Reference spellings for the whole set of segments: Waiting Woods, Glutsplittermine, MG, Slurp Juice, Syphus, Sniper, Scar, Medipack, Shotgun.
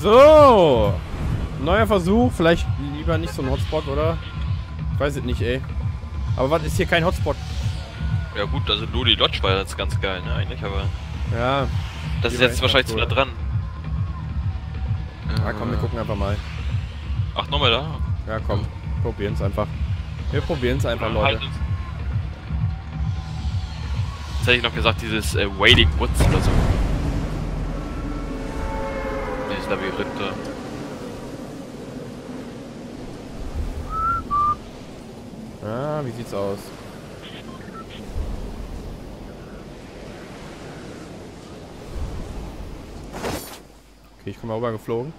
So. Neuer Versuch. Vielleicht lieber nicht so ein Hotspot, oder? Ich weiß es nicht, ey. Aber was ist hier kein Hotspot? Ja gut, also Ludi Lodge war jetzt ganz geil, ne? Eigentlich, aber... Ja. Das ist jetzt wahrscheinlich zu nah dran. Ja, komm, wir gucken einfach mal. Ach, nochmal da? Ja, komm. Probieren es einfach. Wir probieren es einfach, Leute. Jetzt hätte ich noch gesagt, dieses Waiting Woods oder so. Dieses Labyrinth da. Ah, wie sieht's aus? Okay, ich komme mal rüber geflogen.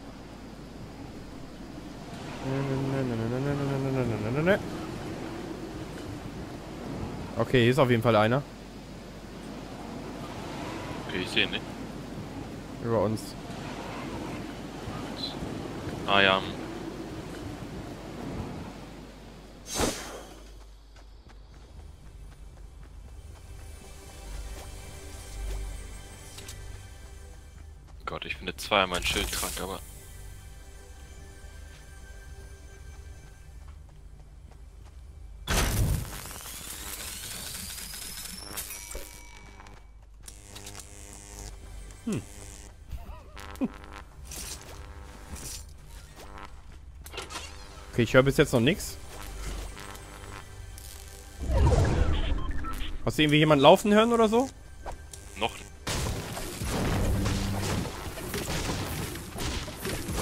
Okay, hier ist auf jeden Fall einer. Okay, ich sehe ihn nicht. Über uns. Ah ja. Gott, ich finde zwei an meinem Schild krank, aber... Okay, ich höre bis jetzt noch nichts. Hast du irgendwie jemanden laufen hören oder so? Noch.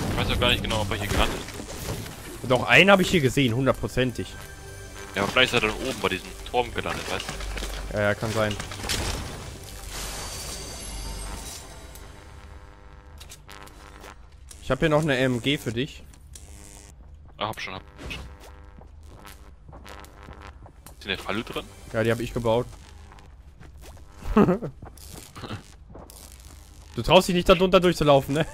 Ich weiß ja gar nicht genau, ob er hier gelandet ist. Doch, einen habe ich hier gesehen, hundertprozentig. Ja, aber vielleicht ist er dann oben bei diesem Turm gelandet, weißt du? Ja, kann sein. Ich habe hier noch eine MG für dich. Ah, hab schon. Ist eine Falle drin? Ja, die habe ich gebaut. Du traust dich nicht, da drunter durchzulaufen, ne?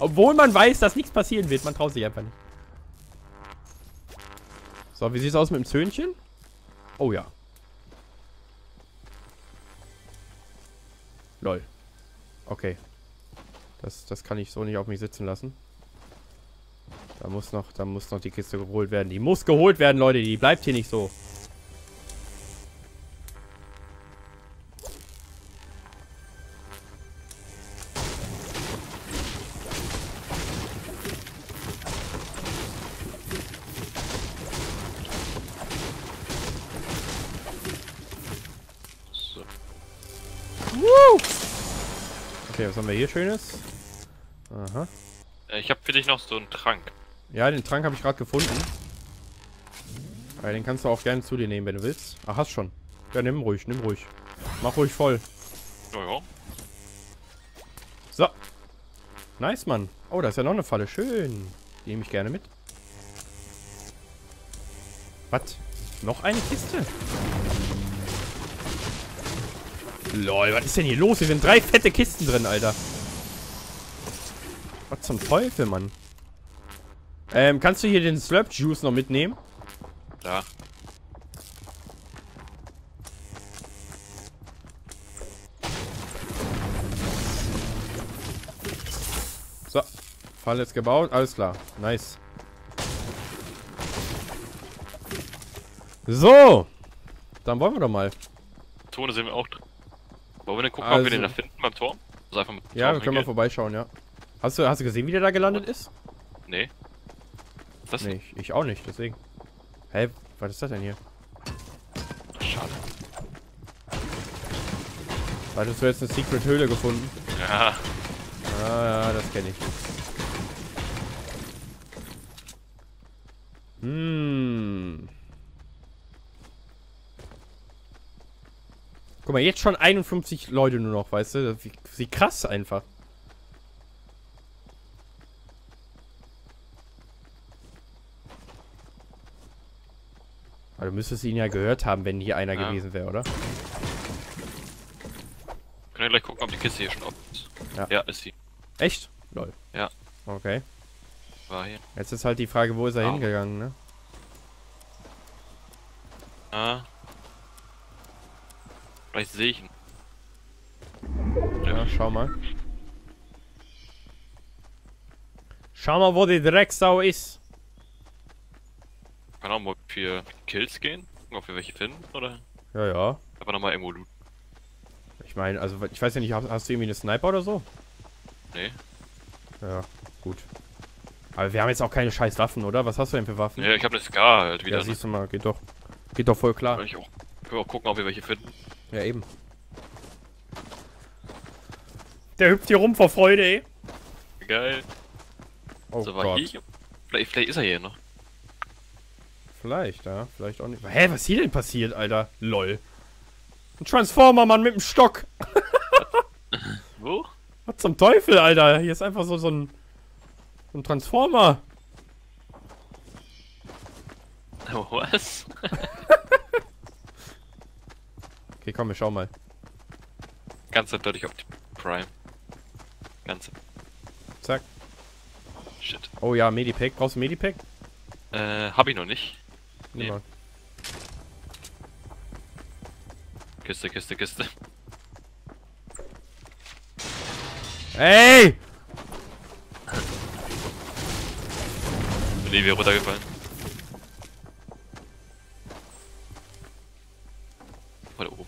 Obwohl man weiß, dass nichts passieren wird. Man traut sich einfach nicht. So, wie sieht's aus mit dem Zöhnchen? Oh ja. Lol. Okay. Das kann ich so nicht auf mich sitzen lassen. Da muss noch die Kiste geholt werden. Die muss geholt werden, Leute. Die bleibt hier nicht so. So. Woo! Okay, was haben wir hier Schönes? Aha. Ich habe für dich noch so einen Trank. Ja, den Trank habe ich gerade gefunden. Ja, den kannst du auch gerne zu dir nehmen, wenn du willst. Ach, hast schon. Ja, nimm ruhig. Mach ruhig voll. Ja. So. Nice, Mann. Oh, da ist ja noch eine Falle. Schön. Die nehme ich gerne mit. Was? Noch eine Kiste? Lol, was ist denn hier los? Hier sind 3 fette Kisten drin, Alter. Was zum Teufel, Mann? Kannst du hier den Slurp Juice noch mitnehmen? Ja. So. Fall jetzt gebaut. Alles klar. Nice. So. Dann wollen wir doch mal. Tone sind wir auch drin. Wollen wir denn gucken, ob wir den da finden beim Turm? Also einfach mit dem Turm, wir können mal vorbeischauen, ja. Hast du gesehen, wie der da gelandet ist? Nee. Das nee, ich auch nicht, deswegen. Hä, hey, was ist das denn hier? Schade. Hattest du jetzt eine Secret-Höhle gefunden? Ja. Ah, ja, das kenne ich. Hm. Guck mal, jetzt schon 51 Leute nur noch, weißt du? Wie krass einfach. Du müsstest ihn ja gehört haben, wenn hier einer gewesen wäre, oder? Können wir gleich gucken, ob die Kiste hier schon offen ist. Ja. Ja, ist sie. Echt? Lol. Ja. Okay. War hier. Jetzt ist halt die Frage, wo ist er hingegangen, ne? Ah. Vielleicht sehe ich ihn. Ja, schau mal. Schau mal, wo die Drecksau ist. Keine Ahnung, ob wir Kills gehen, ob wir welche finden, oder? Ja, ja. Aber nochmal Emo looten. Ich meine, also ich weiß ja nicht, hast du irgendwie eine Sniper oder so? Nee. Ja, gut. Aber wir haben jetzt auch keine scheiß Waffen, oder? Was hast du denn für Waffen? Ja, ich habe eine Scar halt wieder. Ja, siehst du mal, geht doch. Geht doch voll klar. Ich auch, können wir auch gucken, ob wir welche finden. Ja, eben. Der hüpft hier rum vor Freude, ey. Geil. Oh so, war Gott. Hier? Vielleicht ist er hier noch. Vielleicht, ja. Vielleicht auch nicht. Hä, was ist hier denn passiert, Alter? Lol. Ein Transformer-Mann mit dem Stock. Wo? Was zum Teufel, Alter? Hier ist einfach so ein Transformer. Was? Okay, komm, wir schauen mal. Ganz deutlich auf die Prime. Ganze. Zack. Shit. Oh ja, Medipack. Brauchst du Medipack? Hab ich noch nicht. Nee. Mal. Kiste, Kiste, Kiste. Ey! Bin wieder runtergefallen. Voll oben.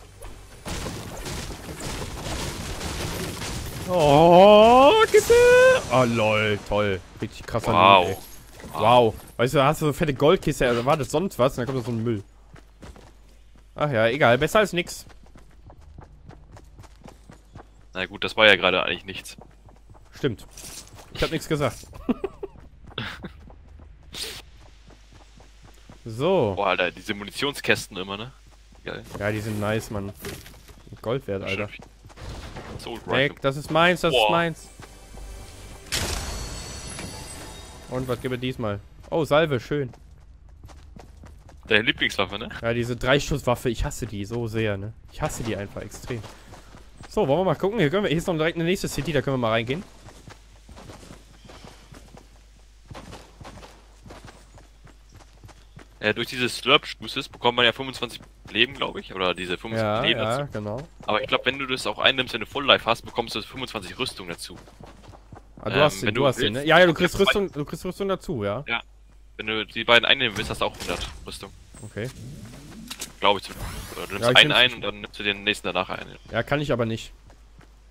Oh, Kiste! Oh, lol, toll. Richtig krasser Müll, ey. Wow. Weißt du, da hast du so fette Goldkiste, also war das sonst was, und dann kommt da so ein Müll. Ach ja, egal, besser als nix. Na gut, das war ja gerade eigentlich nichts. Stimmt. Ich hab nichts gesagt. So. Boah, Alter, diese Munitionskästen immer, ne? Geil. Ja, die sind nice, Mann. Gold wert, Alter. Weg, das ist meins, das ist meins. Und was gibt es diesmal? Oh, Salve, schön. Deine Lieblingswaffe, ne? Ja, diese 3-Schuss-Waffe, ich hasse die so sehr, ne? Ich hasse die einfach extrem. So, wollen wir mal gucken? Hier, hier ist noch direkt eine nächste City, da können wir mal reingehen. Durch diese Slurp Juices bekommt man ja 25 Leben, glaube ich. Oder diese 25 ja, Leben ja, dazu. Genau. Aber ich glaube, wenn du das auch einnimmst, wenn du Full Life hast, bekommst du 25 Rüstung dazu. Ah, du hast den, du hast den, ne? Ja, ja, du kriegst Rüstung dazu, ja? Ja. Wenn du die beiden einnehmen willst, hast du auch 100 Rüstung. Okay. Glaube ich. Du nimmst einen ein und dann nimmst du den nächsten danach ein. Ja, kann ich aber nicht.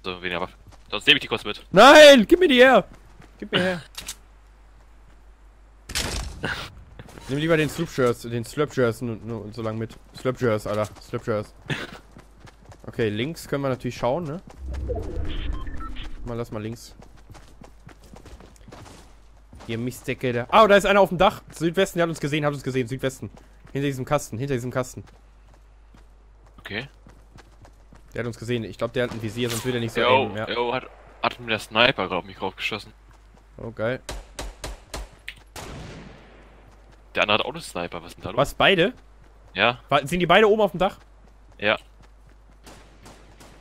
So, weniger Waffen. Sonst nehme ich die kurz mit. Nein, gib mir die her! Gib mir her. Nimm lieber den Slurp Juice nur so lang mit. Slurp Juice, Alter. Slurp Juice. Okay, links können wir natürlich schauen, ne? Mal, lass mal links. Ihr Mistdecke da. Ah, da ist einer auf dem Dach. Südwesten, der hat uns gesehen, Südwesten. Hinter diesem Kasten, hinter diesem Kasten. Okay. Der hat uns gesehen. Ich glaube, der hat ein Visier, sonst würde er nicht so aimen, ja. Yo, hat mir der Sniper gerade auf mich draufgeschossen. Oh, geil. Der andere hat auch einen Sniper, was ist denn da los? Was, beide? Ja. Sind die beide oben auf dem Dach? Ja.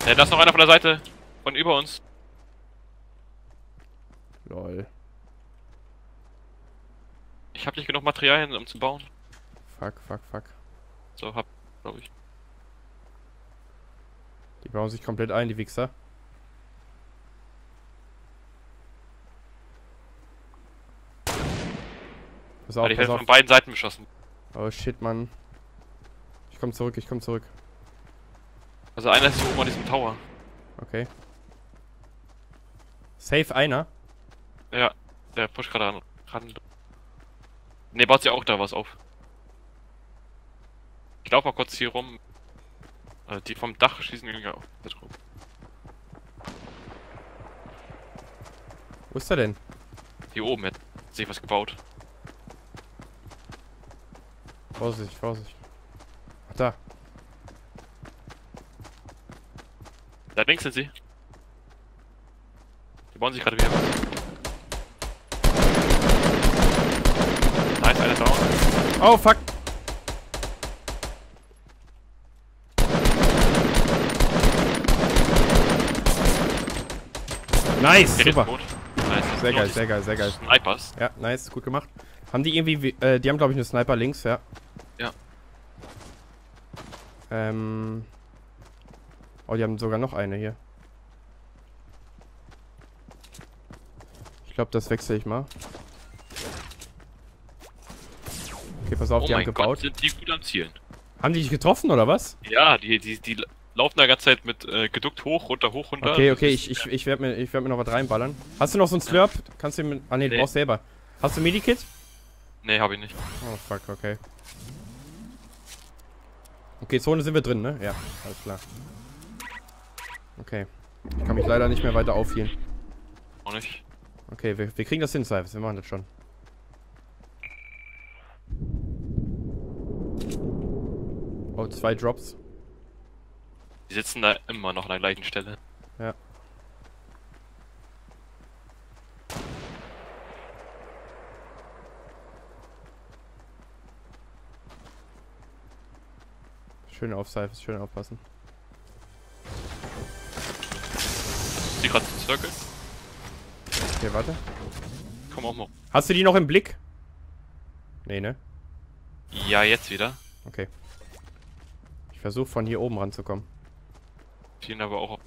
Da ist noch einer von der Seite. Von über uns. Lol. Ich hab nicht genug Materialien, um zu bauen. Fuck, fuck, fuck. So, glaube ich. Die bauen sich komplett ein, die Wichser. Pass auf, ich werde von beiden Seiten beschossen. Oh shit, Mann. Ich komm zurück, ich komm zurück. Also einer ist hier oben an diesem Tower. Okay. Safe einer? Ja, der pusht gerade an. Ne, baut sich auch da was auf. Ich laufe mal kurz hier rum. Also die vom Dach schießen irgendwie auf. Wo ist er denn? Hier oben, jetzt hat sich was gebaut. Vorsicht, Vorsicht. Ach, da. Da links sind sie. Die bauen sich gerade wieder was. Nice, einer down. Oh, fuck. Nice, der super. Nice. Sehr geil, sehr geil, sehr geil. Snipers. Ja, nice, gut gemacht. Haben die irgendwie, die haben glaube ich eine Sniper links, ja. Ja. Oh, die haben sogar noch eine hier. Ich glaube, das wechsle ich mal. Okay, pass auf, die haben gebaut. Sind die gut am Zielen. Haben die dich getroffen oder was? Ja, die laufen da ganze Zeit mit geduckt hoch, runter, hoch, runter. Okay, okay, ich werde mir noch was reinballern. Hast du noch so einen Slurp? Kannst du mir. Ah ne, du brauchst selber. Hast du Medikit? Ne, hab ich nicht. Oh fuck, okay. Okay, Zone sind wir drin, ne? Ja, alles klar. Okay. Ich kann mich leider nicht mehr weiter aufhielen. Auch nicht. Okay, wir kriegen das hin, Syphus. Wir machen das schon. Oh, 2 Drops. Die sitzen da immer noch an der gleichen Stelle. Ja. Schön auf, Syphus, schön aufpassen. Ist die gerade zum Circle? Okay, warte. Komm auch mal. Hast du die noch im Blick? Nee, ne? Ja, jetzt wieder. Okay. Ich versuche von hier oben ranzukommen. Stehen aber auch auf.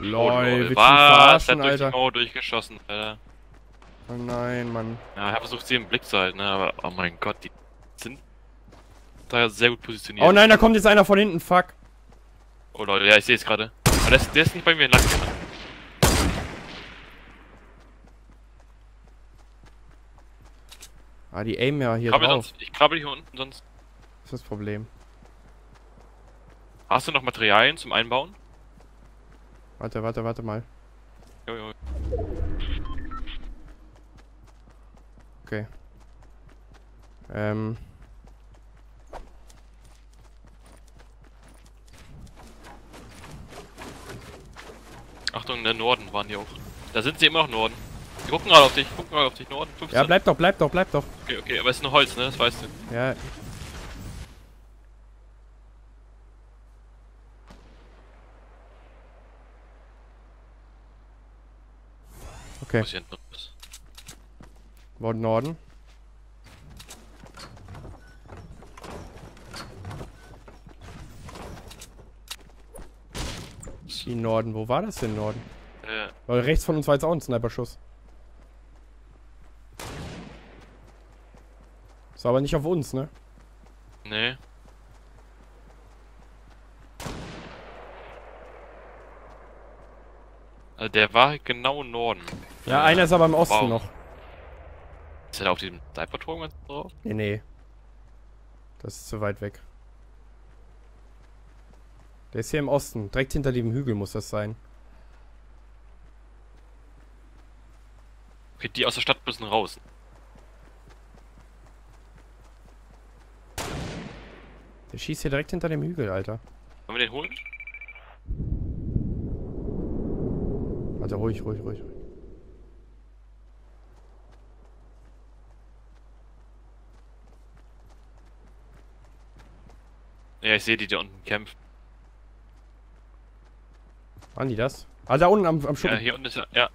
Lol, was? Hat durch die Mauer durchgeschossen, Alter. Oh nein, Mann. Ja, ich habe versucht, sie im Blick zu halten, aber oh mein Gott, die sind da sehr gut positioniert. Oh nein, da kommt jetzt einer von hinten, fuck. Oh Leute, ja, ich sehe es gerade. Aber der ist nicht bei mir entlang gegangen. Ah, die aimen ja hier drauf. Ich krabbel hier unten, sonst... Das ist das Problem. Hast du noch Materialien zum Einbauen? Warte, warte, warte mal. Jo, jo. Okay. Achtung, der Norden waren die auch. Da sind sie immer noch Norden. Die gucken gerade auf dich, gucken gerade auf dich, Norden. 15. Ja, bleib doch, bleib doch, bleib doch. Okay, okay, aber es ist nur Holz, ne? Das weißt du. Ja. Okay. Norden, Norden. Die Norden, wo war das denn, Norden? Ja. Weil rechts von uns war jetzt auch ein Sniper-Schuss. Das war aber nicht auf uns, ne? Nee. Also der war genau im Norden. Ja, einer ist aber im Osten noch. Ist er da auf diesem Sniper-Turm ganz drauf? Nee, nee. Das ist zu weit weg. Der ist hier im Osten. Direkt hinter dem Hügel muss das sein. Okay, die aus der Stadt müssen raus. Der schießt hier direkt hinter dem Hügel, Alter. Wollen wir den holen? Warte, ruhig, ruhig, ruhig. Ja, ich sehe die da unten kämpfen. Waren die das? Ah, da unten am Schuppen. Ja, hier unten ist er, ja.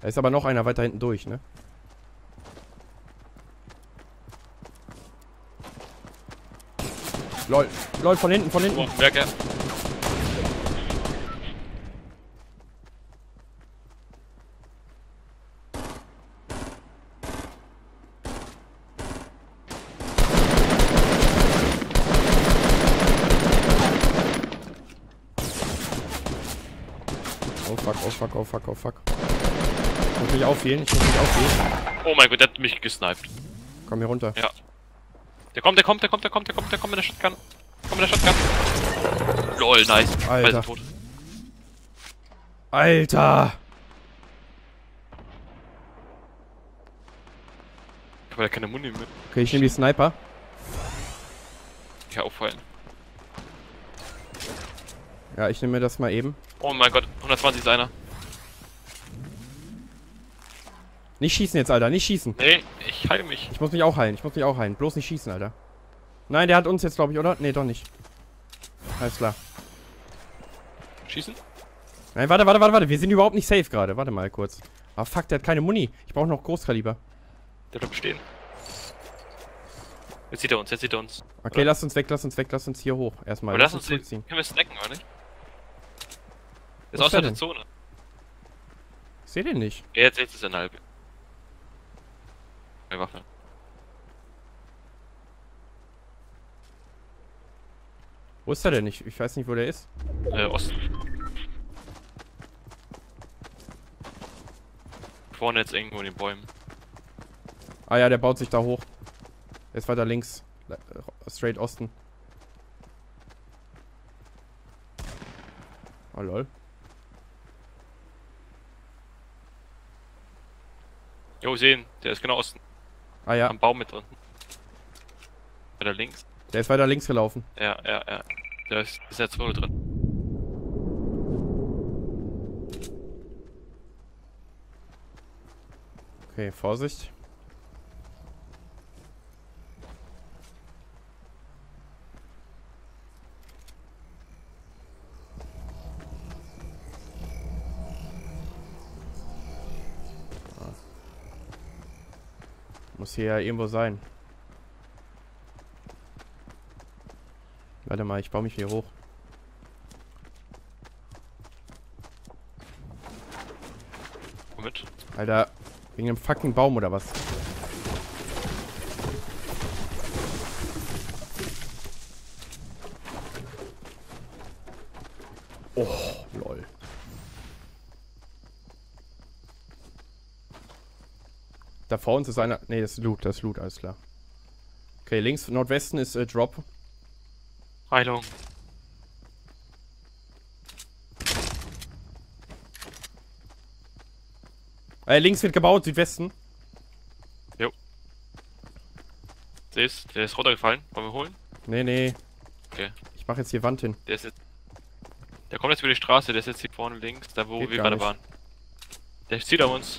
Da ist aber noch einer weiter hinten durch, ne? Lol, lol, von hinten, von hinten. Oh, merke. Oh fuck, oh fuck. Ich muss mich aufheben, ich muss mich aufheben. Oh mein Gott, der hat mich gesniped. Komm hier runter. Ja. Der kommt, der kommt, der kommt, der kommt, der kommt, der kommt mit der Shotgun. Komm mit der Shotgun. Lol, nice. Alter. Tot. Alter. Ich hab ja keine Muni mit. Okay, ich nehme die Sniper. Ja, auffallen. Ja, ich nehme mir das mal eben. Oh mein Gott, 120 ist einer. Nicht schießen jetzt, Alter, nicht schießen. Nee, ich heile mich. Ich muss mich auch heilen, ich muss mich auch heilen. Bloß nicht schießen, Alter. Nein, der hat uns jetzt, glaube ich, oder? Nee, doch nicht. Alles klar. Schießen? Nein, warte, warte, warte, warte. Wir sind überhaupt nicht safe gerade. Warte mal kurz. Ah, fuck, der hat keine Muni. Ich brauche noch Großkaliber. Der bleibt stehen. Jetzt sieht er uns, Okay, oder? Lass uns weg, lass uns hier hoch. Erstmal. Aber lass uns zurückziehen. Können wir snacken, oder nicht? Ist außerhalb der Zone. Ich seh den nicht. Ja, jetzt ist er in der Halbe. Keine Waffe. Wo ist er denn nicht? Ich weiß nicht, wo der ist. Osten. Vorne jetzt irgendwo in den Bäumen. Ah ja, der baut sich da hoch. Er ist weiter links. Straight Osten. Oh lol. Jo, sehen. Der ist genau Osten. Ah ja. Am Baum mit unten. Weiter links. Der ist weiter links gelaufen. Ja, ja, ja. Der ist in der Zone drin. Okay, Vorsicht. Muss hier ja irgendwo sein. Warte mal, ich baue mich hier hoch. Womit? Alter, wegen dem fucking Baum oder was? Oh, lol. Da vor uns ist einer. Ne, das ist Loot, alles klar. Okay, links Nordwesten ist Drop. Heilung. Links wird gebaut, Südwesten. Jo. Der ist runtergefallen. Wollen wir holen? Nee, nee. Okay. Ich mach jetzt hier Wand hin. Der ist jetzt. Der kommt jetzt über die Straße, der ist jetzt hier vorne links, da wo wir gerade waren. Der zieht auf uns.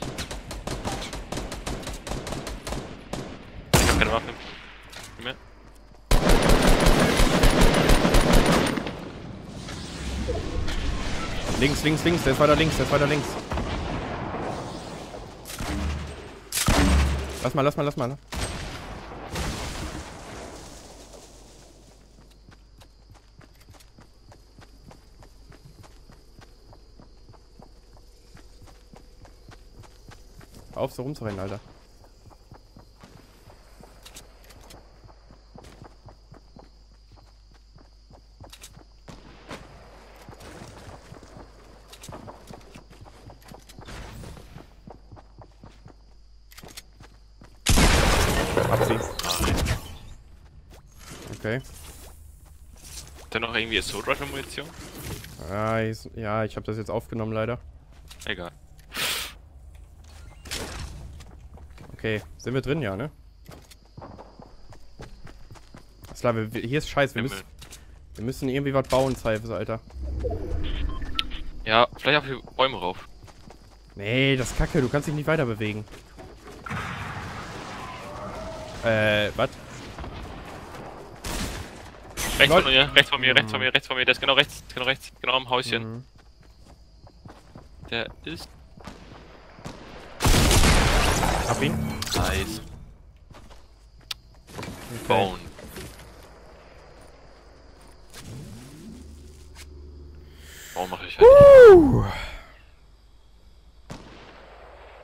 Ich hab keine Waffe mehr. Links, links, links, der ist weiter links, Lass mal, lass mal. Hör auf, so rumzurennen, Alter. Okay. Hat der noch irgendwie Assault Rifle Munition? Ah, ja, ich habe das jetzt aufgenommen leider. Egal. Okay, sind wir drin, ja, ne? Alles klar, hier ist Scheiß, wir müssen irgendwie was bauen, Syphus, Alter. Ja, vielleicht auf die Bäume rauf. Nee, das ist Kacke, du kannst dich nicht weiter bewegen. Was? Rechts von mir, rechts von mir, der ist genau rechts, genau am Häuschen. Mhm. Der ist... Hab ihn. Nice. Okay. Bone. Warum mache ich halt?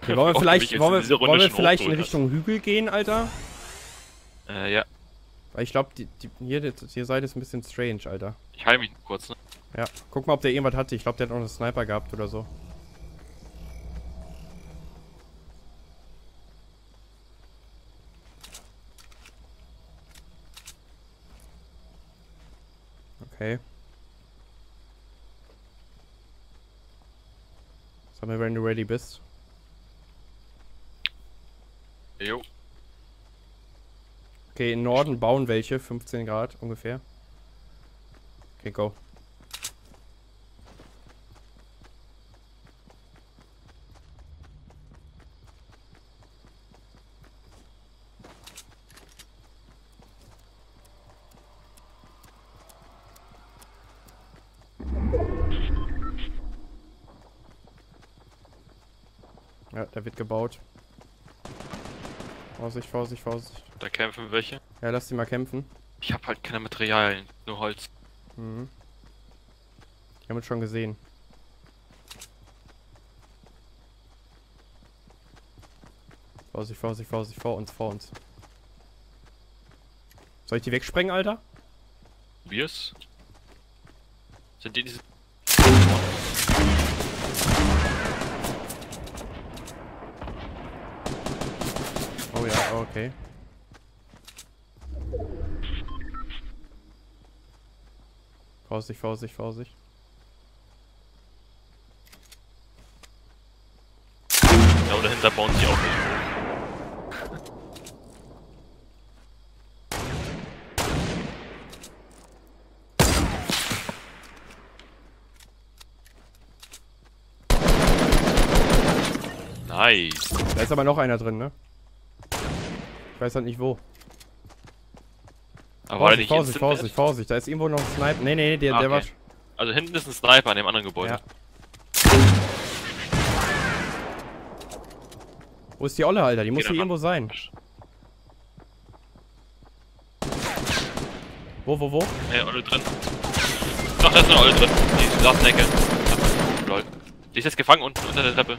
Okay, wollen wir vielleicht in Richtung Hügel gehen, Alter? Ja. Ich glaube, die Seite ist ein bisschen strange, Alter. Ich heile mich kurz, ne? Ja, guck mal, ob der irgendwas hatte. Ich glaube, der hat auch einen Sniper gehabt oder so. Okay. Sag mir, wenn du ready bist. Jo. Okay, im Norden bauen welche, 15 Grad ungefähr. Okay, go. Ja, da wird gebaut. Vorsicht, Vorsicht, Vorsicht. Da kämpfen welche? Ja, lass die mal kämpfen. Ich hab halt keine Materialien, nur Holz. Mhm. Die haben uns schon gesehen. Vorsicht, Vorsicht, Vorsicht, vor uns, vor uns. Soll ich die wegsprengen, Alter? Probier's. Sind die diese... Oh ja, oh, okay. Vorsicht, Vorsicht, Vorsicht. Ja, oder hinter bauen sie auch nicht. Nice. Da ist aber noch einer drin, ne? Ich weiß halt nicht wo. Aber Vorsicht, Vorsicht, Vorsicht, Vorsicht, da ist irgendwo noch ein Sniper. Nee, nee, der war... Also hinten ist ein Sniper an dem anderen Gebäude. Ja. Wo ist die Olle, Alter? Die muss hier irgendwo sein. Wo? Hey, Olle drin. Doch, da ist eine Olle drin. Die ist auf der Ecke. Lol. Die ist jetzt gefangen unten unter der Treppe.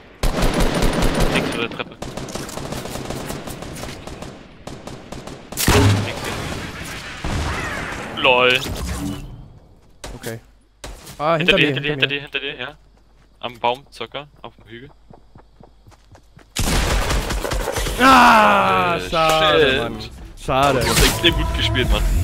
Links unter der Treppe. LOL. Okay. Ah, hinter dir, ja. Am Baum, circa, auf dem Hügel. Ah, schade, Mann. Schade. Ich hab extrem gut gespielt, Mann.